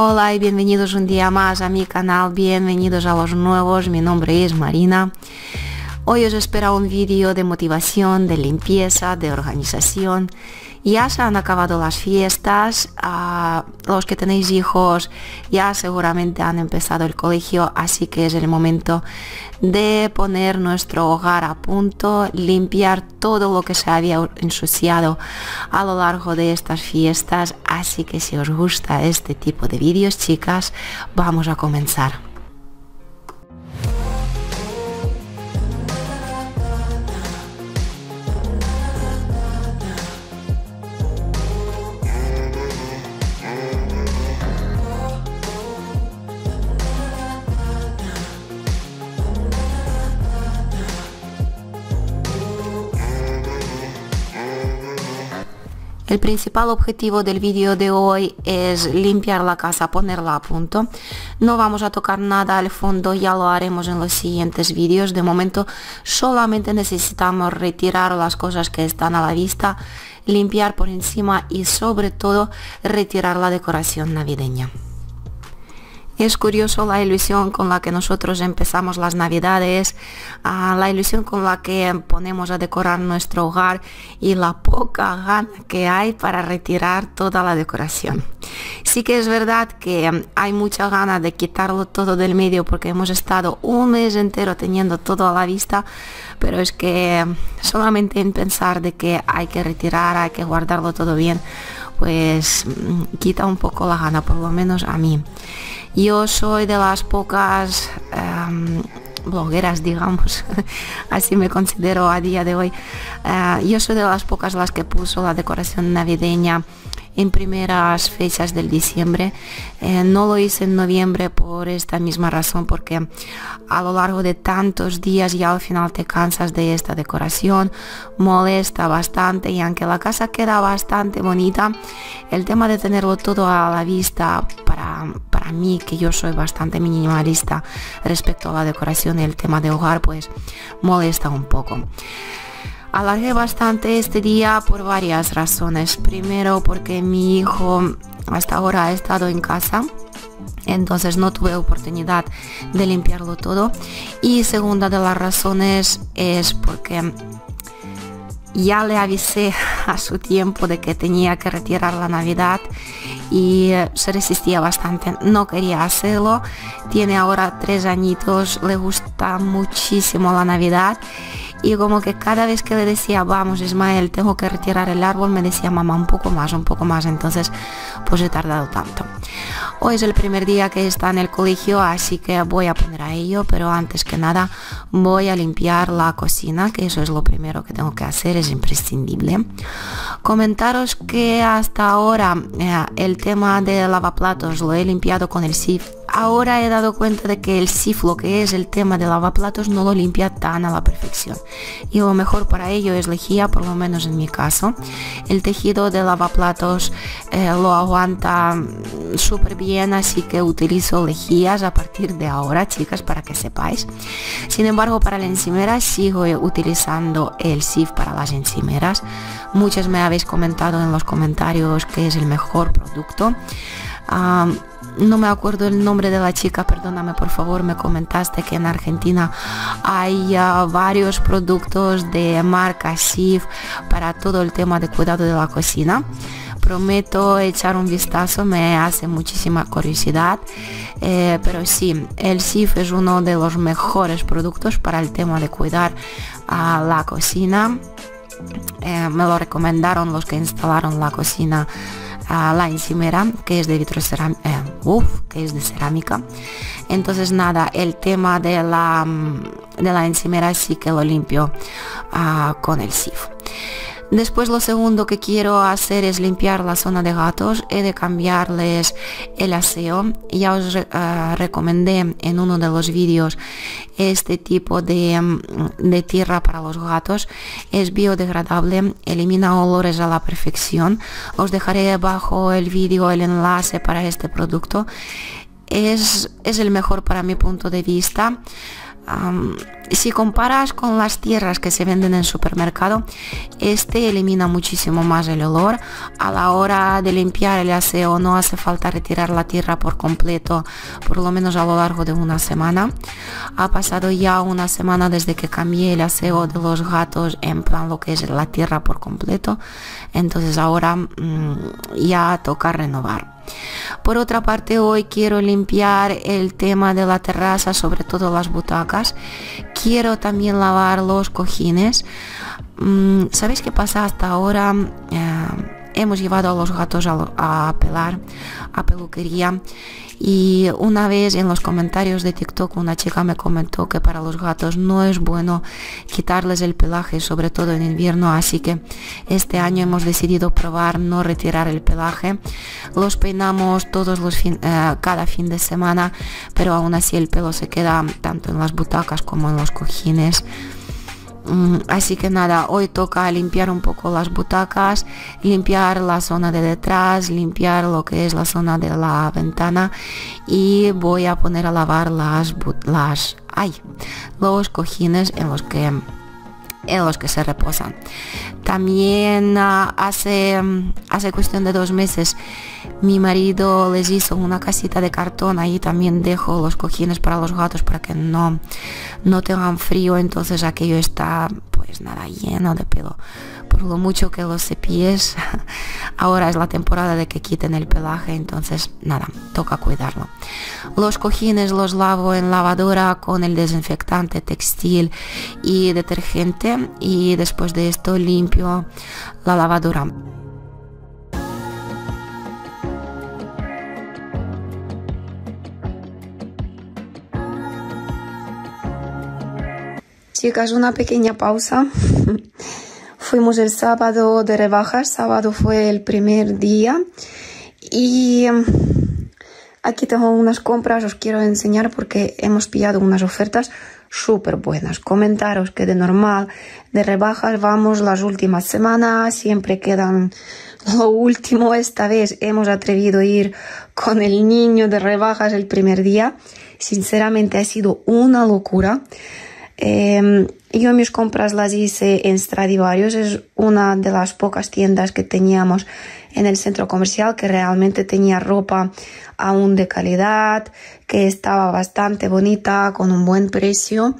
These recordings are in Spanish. Hola y bienvenidos un día más a mi canal, bienvenidos a los nuevos, mi nombre es Marina. Hoy os espera un vídeo de motivación, de limpieza, de organización. Ya se han acabado las fiestas, los que tenéis hijos ya seguramente han empezado el colegio, así que es el momento de poner nuestro hogar a punto, limpiar todo lo que se había ensuciado a lo largo de estas fiestas. Así que si os gusta este tipo de vídeos, chicas, vamos a comenzar. El principal objetivo del vídeo de hoy es limpiar la casa, ponerla a punto. No vamos a tocar nada al fondo, ya lo haremos en los siguientes vídeos. De momento solamente necesitamos retirar las cosas que están a la vista, limpiar por encima y sobre todo retirar la decoración navideña. Es curioso la ilusión con la que nosotros empezamos las navidades, la ilusión con la que ponemos a decorar nuestro hogar y la poca gana que hay para retirar toda la decoración. Sí que es verdad que hay mucha gana de quitarlo todo del medio porque hemos estado un mes entero teniendo todo a la vista, pero es que solamente en pensar de que hay que retirar, hay que guardarlo todo bien, pues quita un poco la gana, por lo menos a mí. Yo soy de las pocas blogueras, digamos, así me considero a día de hoy. Yo soy de las pocas las que puso la decoración navideña en primeras fechas del diciembre. No lo hice en noviembre por esta misma razón, porque a lo largo de tantos días ya al final te cansas de esta decoración, molesta bastante, y aunque la casa queda bastante bonita, el tema de tenerlo todo a la vista, para mí, que yo soy bastante minimalista respecto a la decoración y el tema de hogar, pues molesta un poco. Alargué bastante este día por varias razones. Primero, porque mi hijo hasta ahora ha estado en casa, entonces no tuve oportunidad de limpiarlo todo. Y segunda de las razones es porque ya le avisé a su tiempo de que tenía que retirar la Navidad y se resistía bastante, no quería hacerlo. Tiene ahora 3 añitos, le gusta muchísimo la Navidad. Y como que cada vez que le decía, vamos Ismael, tengo que retirar el árbol, me decía, mamá, un poco más, entonces pues he tardado tanto. Hoy es el primer día que está en el colegio, así que voy a poner a ello, pero antes que nada voy a limpiar la cocina, que eso es lo primero que tengo que hacer, es imprescindible. Comentaros que hasta ahora el tema de lavaplatos lo he limpiado con el Cif. Ahora he dado cuenta de que el Cif, lo que es el tema de lavaplatos, no lo limpia tan a la perfección. Y lo mejor para ello es lejía, por lo menos en mi caso. El tejido de lavaplatos lo aguanta súper bien, así que utilizo lejías a partir de ahora, chicas, para que sepáis. Sin embargo, para la encimera sigo utilizando el Cif para las encimeras. Muchas me habéis comentado en los comentarios que es el mejor producto. No me acuerdo el nombre de la chica, perdóname por favor, me comentaste que en Argentina hay varios productos de marca Cif para todo el tema de cuidado de la cocina. Prometo echar un vistazo, me hace muchísima curiosidad, pero sí, el Cif es uno de los mejores productos para el tema de cuidar a la cocina. Me lo recomendaron los que instalaron la cocina, la encimera, que es de vitrocerámica, que es de cerámica. Entonces nada, el tema de la encimera sí que lo limpio con el Cif. Después, lo segundo que quiero hacer es limpiar la zona de gatos. He de cambiarles el aseo. Ya os recomendé en uno de los vídeos este tipo de tierra para los gatos. Es biodegradable, elimina olores a la perfección. Os dejaré bajo el vídeo el enlace para este producto. Es el mejor para mi punto de vista. Si comparas con las tierras que se venden en el supermercado, este elimina muchísimo más el olor. A la hora de limpiar el aseo no hace falta retirar la tierra por completo, por lo menos a lo largo de una semana. Ha pasado ya una semana desde que cambié el aseo de los gatos, en plan lo que es la tierra por completo, entonces ahora ya toca renovar. Por otra parte, hoy quiero limpiar el tema de la terraza, sobre todo las butacas. Quiero también lavar los cojines. ¿Sabéis qué pasa? Hasta ahora hemos llevado a los gatos a pelar, a peluquería. Y una vez en los comentarios de TikTok una chica me comentó que para los gatos no es bueno quitarles el pelaje, sobre todo en invierno, así que este año hemos decidido probar no retirar el pelaje. Los peinamos todos los cada fin de semana, pero aún así el pelo se queda tanto en las butacas como en los cojines. Así que nada, hoy toca limpiar un poco las butacas, limpiar la zona de detrás, limpiar lo que es la zona de la ventana, y voy a poner a lavar los cojines en los que se reposan. También hace cuestión de 2 meses mi marido les hizo una casita de cartón. Ahí también dejo los cojines para los gatos para que no tengan frío, entonces aquello está pues nada, lleno de pelo. Por lo mucho que los cepilles, ahora es la temporada de que quiten el pelaje, entonces nada, toca cuidarlo. Los cojines los lavo en lavadora con el desinfectante textil y detergente, y después de esto limpio la lavadora. Chicas, una pequeña pausa. Fuimos el sábado de rebajas, sábado fue el primer día, y aquí tengo unas compras, os quiero enseñar porque hemos pillado unas ofertas súper buenas. Comentaros que de normal de rebajas vamos las últimas semanas, siempre quedan lo último. Esta vez hemos atrevido a ir con el niño de rebajas el primer día, sinceramente ha sido una locura. Yo mis compras las hice en Stradivarius, es una de las pocas tiendas que teníamos en el centro comercial que realmente tenía ropa aún de calidad, que estaba bastante bonita, con un buen precio.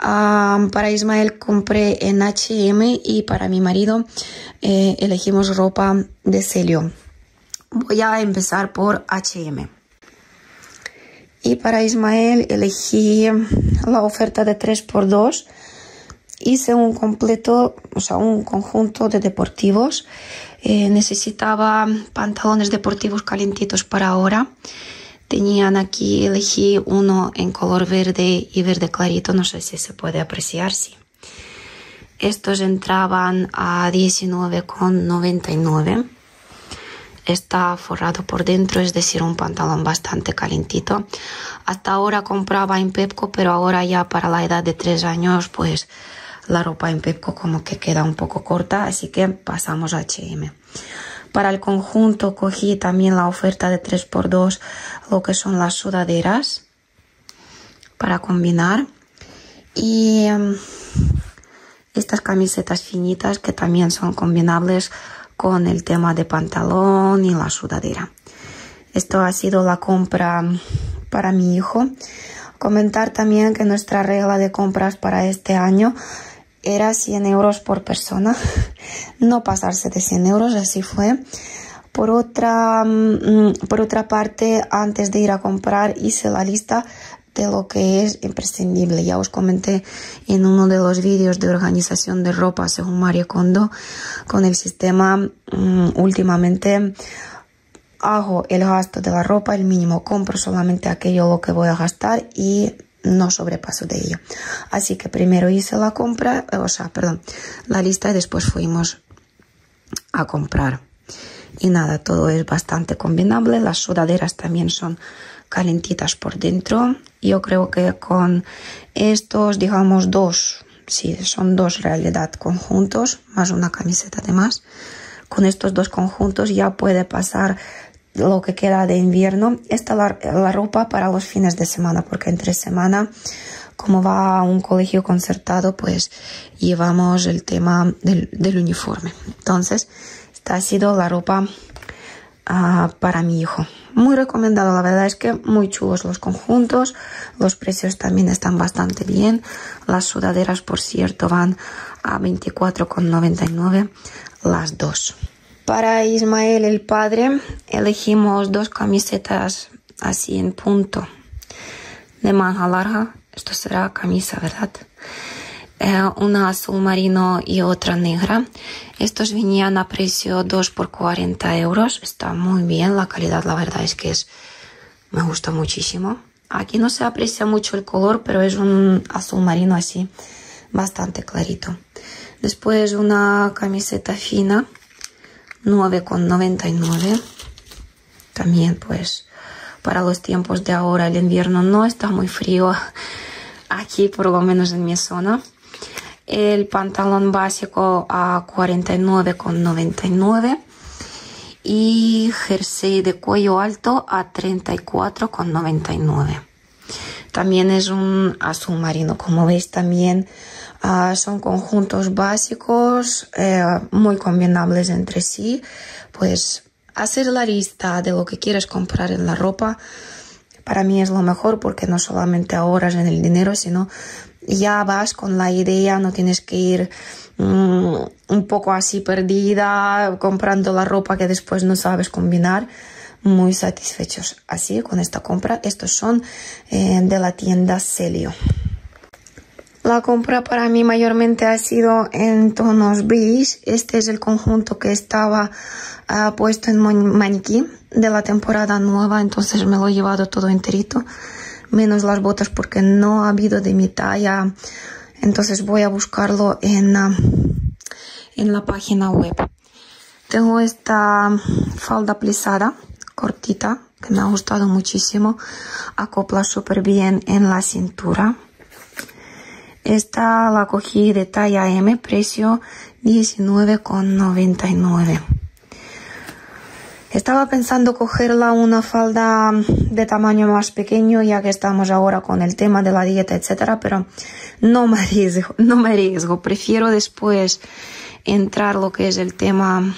Para Ismael compré en H&M, y para mi marido elegimos ropa de Celio. Voy a empezar por H&M. Y para Ismael elegí la oferta de 3x2. Hice un completo, o sea, un conjunto de deportivos. Necesitaba pantalones deportivos calentitos para ahora. Tenían aquí, elegí uno en color verde y verde clarito. No sé si se puede apreciar, sí. Estos entraban a 19,99. Está forrado por dentro, es decir, un pantalón bastante calentito. Hasta ahora compraba en Pepco, pero ahora ya para la edad de 3 años, pues la ropa en Pepco como que queda un poco corta, así que pasamos a H&M. Para el conjunto cogí también la oferta de 3x2, lo que son las sudaderas, para combinar. Y estas camisetas finitas que también son combinables con el tema de pantalón y la sudadera. Esto ha sido la compra para mi hijo. Comentar también que nuestra regla de compras para este año era 100 euros por persona. No pasarse de 100 euros, así fue. Por otra parte, antes de ir a comprar hice la lista de lo que es imprescindible. Ya os comenté en uno de los vídeos de organización de ropa según Marie Kondo. Con el sistema últimamente hago el gasto de la ropa, el mínimo, compro solamente aquello lo que voy a gastar y no sobrepaso de ello. Así que primero hice la compra, la lista, y después fuimos a comprar. Y nada, todo es bastante combinable. Las sudaderas también son calentitas por dentro. Yo creo que con estos, digamos, son dos realidad conjuntos, más una camiseta de más. Con estos dos conjuntos ya puede pasar lo que queda de invierno. Esta es la ropa para los fines de semana, porque entre semana como va a un colegio concertado, pues llevamos el tema del uniforme. Entonces, esta ha sido la ropa para mi hijo. Muy recomendado, la verdad es que muy chulos los conjuntos, los precios también están bastante bien. Las sudaderas, por cierto, van a 24,99 las dos. Para Ismael, el padre, elegimos dos camisetas así en punto de manga larga. Esto será camisa, ¿verdad? Una azul marino y otra negra. Estos venían a precio 2 por 40 euros. Está muy bien, la calidad la verdad es que me gusta muchísimo. Aquí no se aprecia mucho el color, pero es un azul marino así, bastante clarito. Después una camiseta fina, 9,99. También pues para los tiempos de ahora, el invierno no está muy frío aquí, por lo menos en mi zona. El pantalón básico a 49,99 y jersey de cuello alto a 34,99. También es un azul marino, como veis. También son conjuntos básicos muy combinables entre sí. Pues hacer la lista de lo que quieres comprar en la ropa para mí es lo mejor, porque no solamente ahorras en el dinero, sino ya vas con la idea, no tienes que ir un poco así perdida, comprando la ropa que después no sabes combinar. Muy satisfechos así con esta compra. Estos son de la tienda Celio. La compra para mí mayormente ha sido en tonos beige. Este es el conjunto que estaba puesto en maniquí de la temporada nueva, entonces me lo he llevado todo enterito, menos las botas porque no ha habido de mi talla. Entonces voy a buscarlo en la página web. Tengo esta falda plisada cortita que me ha gustado muchísimo, acopla súper bien en la cintura. Esta la cogí de talla M, precio 19,99. Estaba pensando cogerla una falda de tamaño más pequeño, ya que estamos ahora con el tema de la dieta, etcétera, pero no me arriesgo. Prefiero después entrar lo que es el tema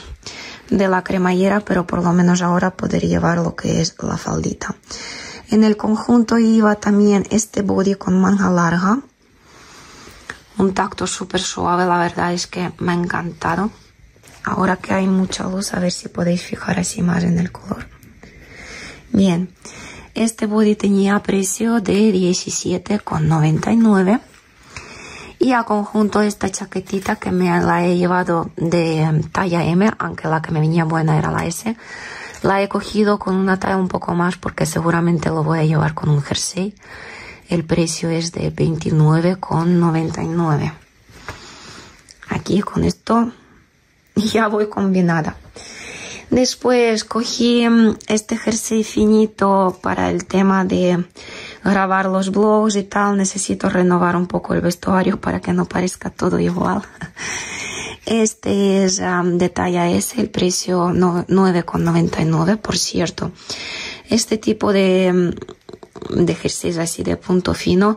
de la cremallera, pero por lo menos ahora poder llevar lo que es la faldita. En el conjunto iba también este body con manga larga, un tacto súper suave, la verdad es que me ha encantado. Ahora que hay mucha luz, a ver si podéis fijar así más en el color. Bien, este body tenía precio de 17,99. Y a conjunto esta chaquetita que me la he llevado de talla M, aunque la que me venía buena era la S. La he cogido con una talla un poco más porque seguramente lo voy a llevar con un jersey. El precio es de 29,99. Aquí con esto ya voy combinada. Después cogí este jersey finito para el tema de grabar los vlogs y tal. Necesito renovar un poco el vestuario para que no parezca todo igual. Este es de talla S, el precio 9,99. Por cierto, este tipo de jerseys así de punto fino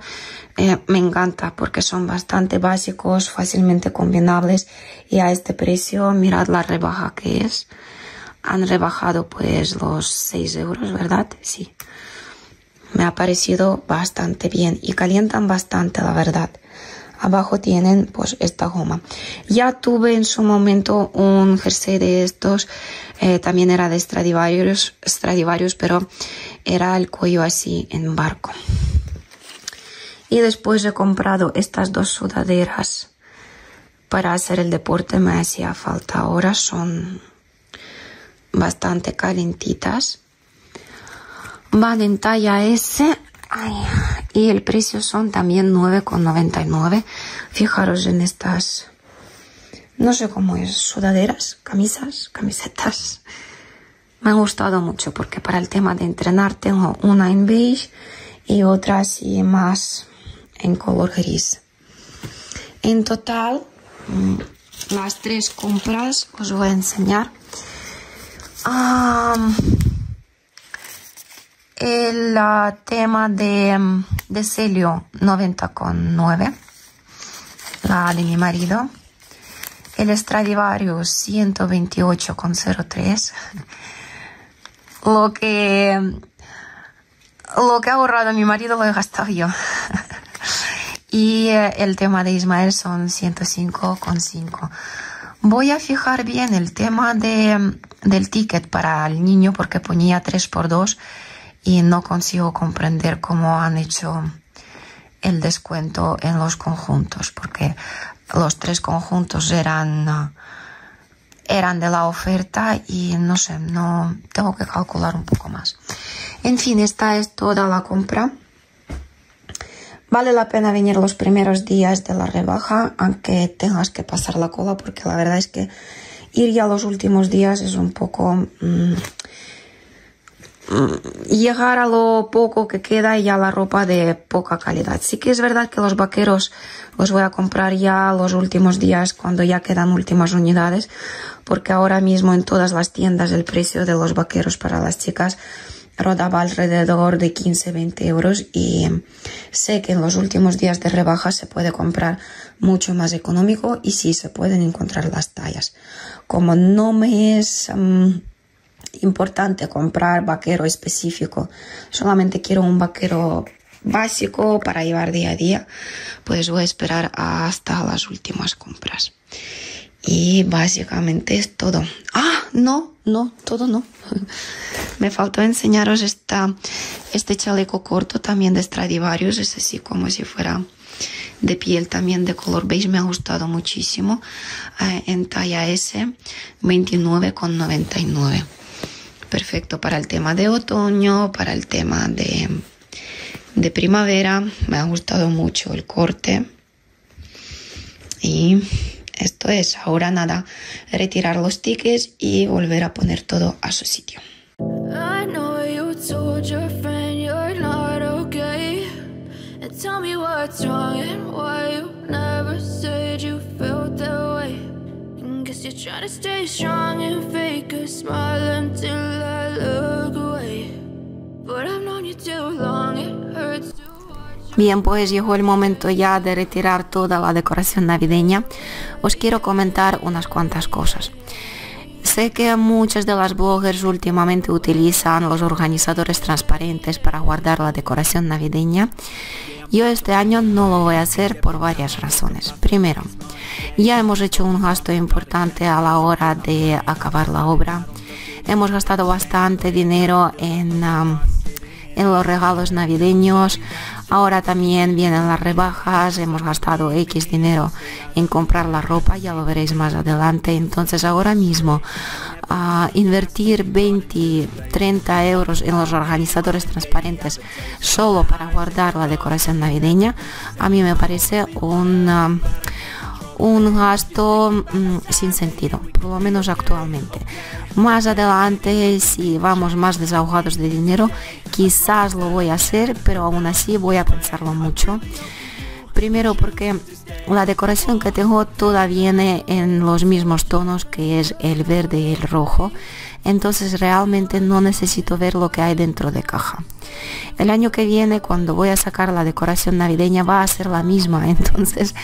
me encanta porque son bastante básicos, fácilmente combinables, y a este precio mirad la rebaja que es. Han rebajado pues los 6 euros, ¿verdad? Sí, me ha parecido bastante bien y calientan bastante, la verdad. Abajo tienen pues esta goma. Ya tuve en su momento un jersey de estos, también era de Stradivarius, pero era el cuello así en barco. Y después he comprado estas dos sudaderas para hacer el deporte, me hacía falta ahora, son bastante calentitas. Van en talla S. Ay, y el precio son también 9,99. Fijaros en estas, no sé cómo es, sudaderas, camisetas. Me ha gustado mucho porque para el tema de entrenar tengo una en beige y otra así más en color gris. En total, las tres compras os voy a enseñar. el tema de Celio 90,9, la de mi marido, el Stradivarius 128,03, lo que ha ahorrado mi marido lo he gastado yo. Y el tema de Ismael son 105,5. Voy a fijar bien el tema del ticket para el niño, porque ponía 3x2 y no consigo comprender cómo han hecho el descuento en los conjuntos, porque los tres conjuntos eran de la oferta y no sé, no tengo que calcular un poco más. En fin, esta es toda la compra. Vale la pena venir los primeros días de la rebaja, aunque tengas que pasar la cola, porque la verdad es que ir ya los últimos días es un poco... llegar a lo poco que queda y ya la ropa de poca calidad. Sí que es verdad que los vaqueros los voy a comprar ya los últimos días, cuando ya quedan últimas unidades, porque ahora mismo en todas las tiendas el precio de los vaqueros para las chicas rodaba alrededor de 15-20 euros, y sé que en los últimos días de rebaja se puede comprar mucho más económico y sí se pueden encontrar las tallas. Como no me es importante comprar vaquero específico, solamente quiero un vaquero básico para llevar día a día, pues voy a esperar hasta las últimas compras. Y básicamente es todo. ¡Ah! No, todo no. Me faltó enseñaros este chaleco corto también de Stradivarius. Es así como si fuera de piel, también de color beige. Me ha gustado muchísimo. En talla S, 29,99. Perfecto para el tema de otoño, para el tema de primavera. Me ha gustado mucho el corte. Y... esto es, ahora nada, retirar los tickets y volver a poner todo a su sitio. I know you told your friend you're not okay. And tell me what's wrong and why you never said you felt that way. And guess you're trying to stay strong and fake a smile until I look away. But I've known you too long, it hurts too. Bien, pues llegó el momento ya de retirar toda la decoración navideña. Os quiero comentar unas cuantas cosas. Sé que muchas de las bloggers últimamente utilizan los organizadores transparentes para guardar la decoración navideña. Yo este año no lo voy a hacer por varias razones. Primero, ya hemos hecho un gasto importante a la hora de acabar la obra. Hemos gastado bastante dinero en los regalos navideños. Ahora también vienen las rebajas, hemos gastado X dinero en comprar la ropa, ya lo veréis más adelante. Entonces ahora mismo invertir 20-30 euros en los organizadores transparentes solo para guardar la decoración navideña, a mí me parece un gasto sin sentido, por lo menos actualmente. Más adelante, si vamos más desahogados de dinero, quizás lo voy a hacer, pero aún así voy a pensarlo mucho. Primero, porque la decoración que tengo toda viene en los mismos tonos, que es el verde y el rojo. Entonces realmente no necesito ver lo que hay dentro de caja. El año que viene, cuando voy a sacar la decoración navideña, va a ser la misma. Entonces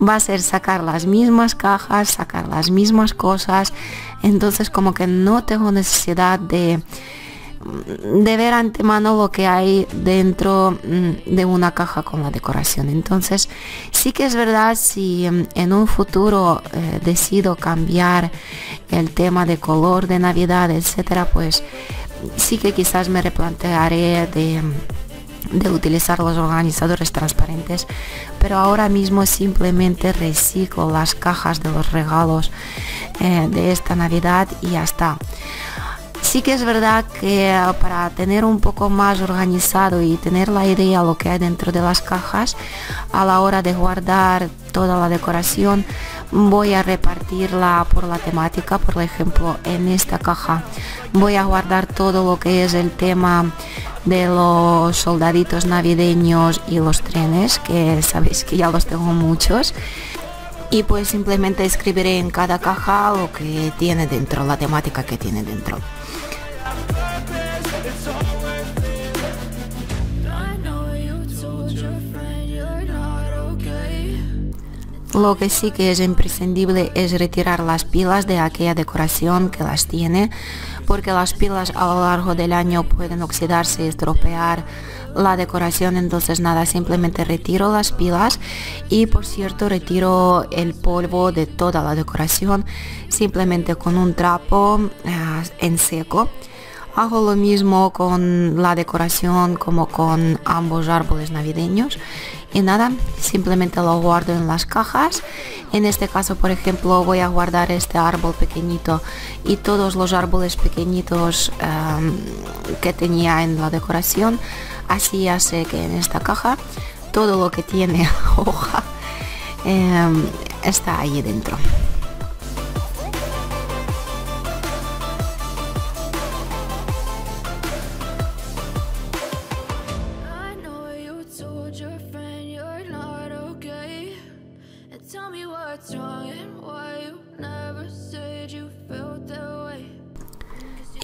va a ser sacar las mismas cajas, sacar las mismas cosas. Entonces como que no tengo necesidad de ver antemano lo que hay dentro de una caja con la decoración. Entonces sí que es verdad, si en un futuro decido cambiar el tema de color de Navidad, etcétera, pues sí que quizás me replantearé de utilizar los organizadores transparentes, pero ahora mismo simplemente reciclo las cajas de los regalos de esta Navidad y ya está. Sí que es verdad que para tener un poco más organizado y tener la idea de lo que hay dentro de las cajas, a la hora de guardar toda la decoración voy a repartirla por la temática. Por ejemplo, en esta caja voy a guardar todo lo que es el tema de los soldaditos navideños y los trenes, que sabéis que ya los tengo muchos. Y pues simplemente escribiré en cada caja lo que tiene dentro, la temática que tiene dentro. Lo que sí que es imprescindible es retirar las pilas de aquella decoración que las tiene, porque las pilas a lo largo del año pueden oxidarse y estropear la decoración. Entonces nada, simplemente retiro las pilas y, por cierto, retiro el polvo de toda la decoración simplemente con un trapo en seco. Hago lo mismo con la decoración como con ambos árboles navideños. Y nada, simplemente lo guardo en las cajas. En este caso, por ejemplo, voy a guardar este árbol pequeñito y todos los árboles pequeñitos que tenía en la decoración. Así ya sé que en esta caja todo lo que tiene hoja está ahí dentro.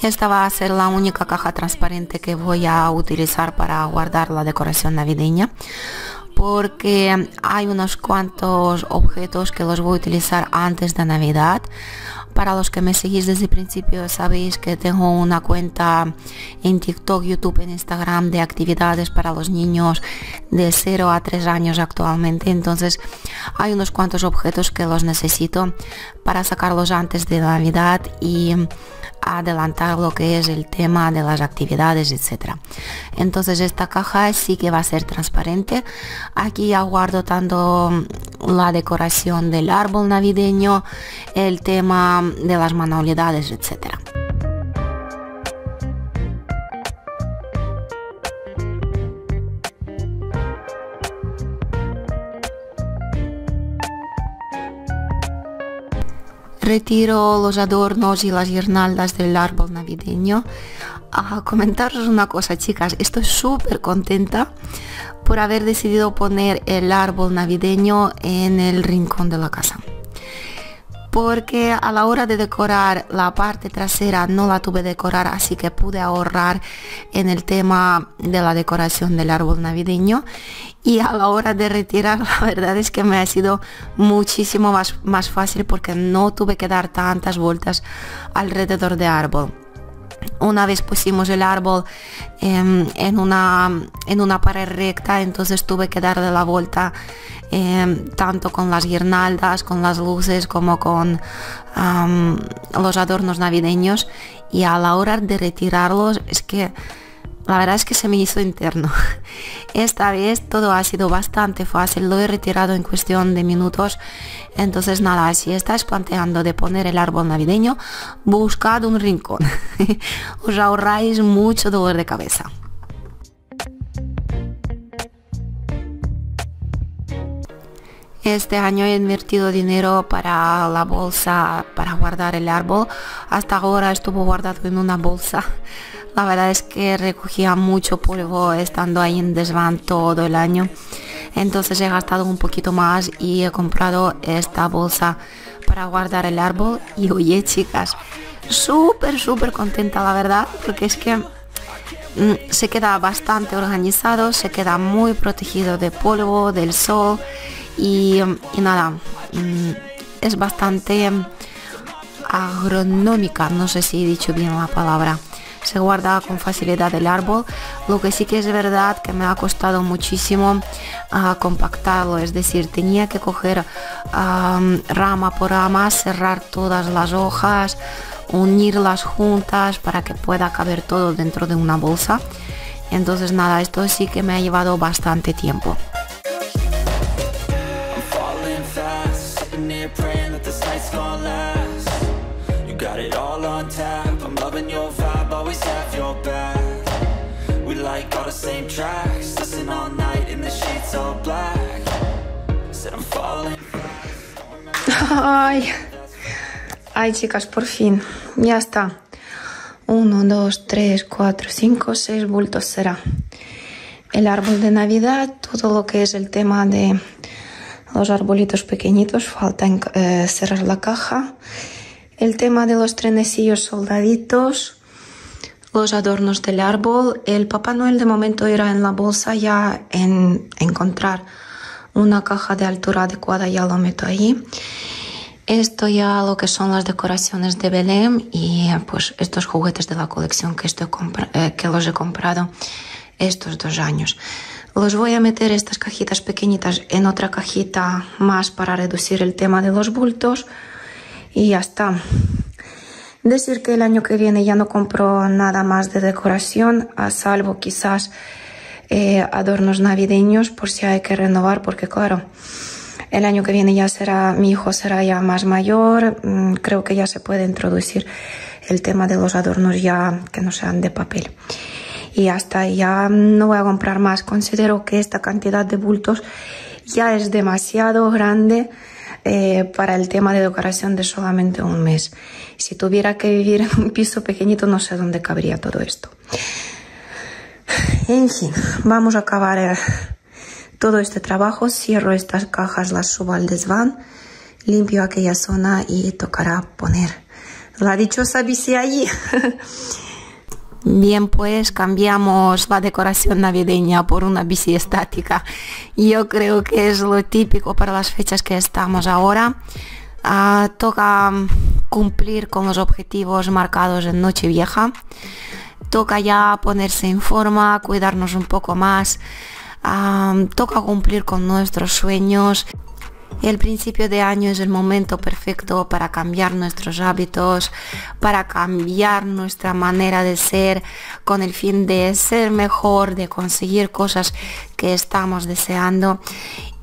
Esta va a ser la única caja transparente que voy a utilizar para guardar la decoración navideña, porque hay unos cuantos objetos que los voy a utilizar antes de Navidad. Para los que me seguís desde el principio, sabéis que tengo una cuenta en TikTok, YouTube, en Instagram de actividades para los niños de 0 a 3 años actualmente. Entonces hay unos cuantos objetos que los necesito para sacarlos antes de Navidad y adelantar lo que es el tema de las actividades, etcétera. Entonces esta caja sí que va a ser transparente. Aquí ya guardo tanto la decoración del árbol navideño, el tema de las manualidades, etcétera. Retiro los adornos y las guirnaldas del árbol navideño. A comentaros una cosa, chicas, estoy súper contenta por haber decidido poner el árbol navideño en el rincón de la casa, porque a la hora de decorar la parte trasera no la tuve que decorar, así que pude ahorrar en el tema de la decoración del árbol navideño. Y a la hora de retirar, la verdad es que me ha sido muchísimo más fácil, porque no tuve que dar tantas vueltas alrededor del árbol. Una vez pusimos el árbol en una pared recta, entonces tuve que darle la vuelta tanto con las guirnaldas, con las luces, como con los adornos navideños. Y a la hora de retirarlos, es que la verdad es que se me hizo interno. Esta vez todo ha sido bastante fácil, lo he retirado en cuestión de minutos. Entonces nada, si estáis planteando de poner el árbol navideño, buscad un rincón. Os ahorráis mucho dolor de cabeza. Este año he invertido dinero para la bolsa para guardar el árbol. Hasta ahora estuvo guardado en una bolsa. La verdad es que recogía mucho polvo estando ahí en desván todo el año. Entonces he gastado un poquito más y he comprado esta bolsa para guardar el árbol. Y oye, chicas, súper contenta, la verdad, porque es que se queda bastante organizado, se queda muy protegido de polvo, del sol y nada, es bastante agronómica, no sé si he dicho bien la palabra. Se guarda con facilidad el árbol. Lo que sí que es verdad que me ha costado muchísimo compactarlo, es decir, tenía que coger rama por rama, cerrar todas las hojas, unirlas juntas para que pueda caber todo dentro de una bolsa. Entonces nada, esto sí que me ha llevado bastante tiempo. Ay, chicas, por fin. Ya está. 1, 2, 3, 4, 5, 6 bultos será. El árbol de Navidad, todo lo que es el tema de los arbolitos pequeñitos, falta cerrar la caja. El tema de los trenecillos soldaditos, los adornos del árbol. El Papá Noel de momento irá en la bolsa, ya en encontrar una caja de altura adecuada, ya lo meto ahí. Esto ya lo que son las decoraciones de Belén y pues estos juguetes de la colección que, los he comprado estos 2 años. Los voy a meter estas cajitas pequeñitas en otra cajita más para reducir el tema de los bultos y ya está. Decir que el año que viene ya no compro nada más de decoración, a salvo quizás adornos navideños por si hay que renovar, porque claro, el año que viene ya será, mi hijo será ya más mayor, creo que ya se puede introducir el tema de los adornos ya que no sean de papel. Y hasta ya no voy a comprar más. Considero que esta cantidad de bultos ya es demasiado grande para el tema de decoración de solamente un mes. Si tuviera que vivir en un piso pequeñito, no sé dónde cabría todo esto. En fin, vamos a acabar todo este trabajo. Cierro estas cajas, las subo al desván, limpio aquella zona y tocará poner la dichosa bici allí. Bien, pues cambiamos la decoración navideña por una bici estática. Yo creo que es lo típico para las fechas que estamos ahora. Toca cumplir con los objetivos marcados en Nochevieja. Toca ya ponerse en forma, cuidarnos un poco más. Toca cumplir con nuestros sueños. El principio de año es el momento perfecto para cambiar nuestros hábitos, para cambiar nuestra manera de ser, con el fin de ser mejor, de conseguir cosas que estamos deseando.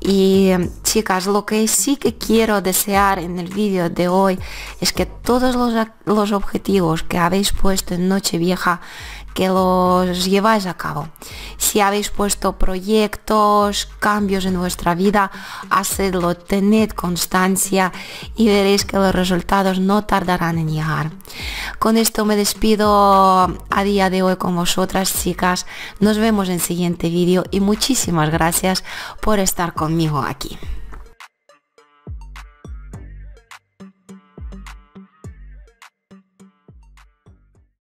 Y chicas, lo que sí que quiero desear en el vídeo de hoy es que todos los objetivos que habéis puesto en Nochevieja, que los lleváis a cabo. Si habéis puesto proyectos, cambios en vuestra vida, hacedlo, tened constancia y veréis que los resultados no tardarán en llegar. Con esto me despido a día de hoy con vosotras, chicas. Nos vemos en el siguiente vídeo y muchísimas gracias por estar conmigo aquí.